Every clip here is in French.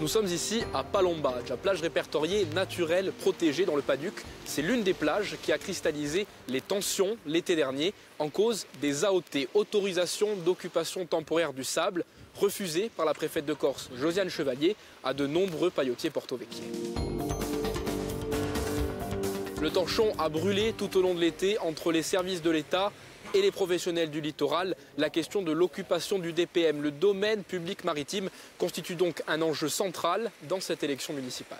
Nous sommes ici à Palombage, la plage répertoriée naturelle protégée dans le Paduc. C'est l'une des plages qui a cristallisé les tensions l'été dernier en cause des AOT, autorisation d'occupation temporaire du sable, refusée par la préfète de Corse, Josiane Chevalier, à de nombreux paillotiers porto-vecchiais. Le torchon a brûlé tout au long de l'été entre les services de l'État et les professionnels du littoral. La question de l'occupation du DPM, le domaine public maritime, constitue donc un enjeu central dans cette élection municipale.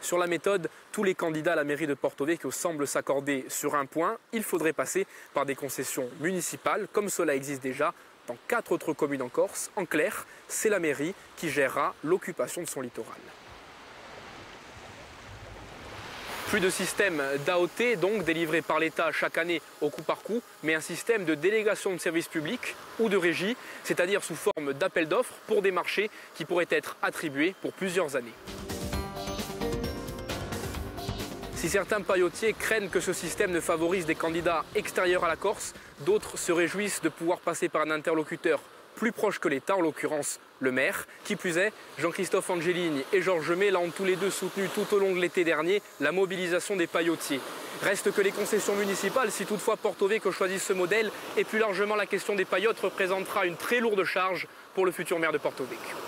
Sur la méthode, tous les candidats à la mairie de Porto Vecchio semblent s'accorder sur un point. Il faudrait passer par des concessions municipales, comme cela existe déjà dans 4 autres communes en Corse. En clair, c'est la mairie qui gérera l'occupation de son littoral. Plus de système d'AOT, donc délivré par l'État chaque année au coup par coup, mais un système de délégation de services publics ou de régie, c'est-à-dire sous forme d'appel d'offres pour des marchés qui pourraient être attribués pour plusieurs années. Si certains paillotiers craignent que ce système ne favorise des candidats extérieurs à la Corse, d'autres se réjouissent de pouvoir passer par un interlocuteur plus proche que l'État, en l'occurrence le maire. Qui plus est, Jean-Christophe Angelini et Georges Méland ont tous les deux soutenu tout au long de l'été dernier la mobilisation des paillotiers. Reste que les concessions municipales, si toutefois Porto Vecchio choisisse ce modèle, et plus largement la question des paillotes, représentera une très lourde charge pour le futur maire de Porto Vecchio.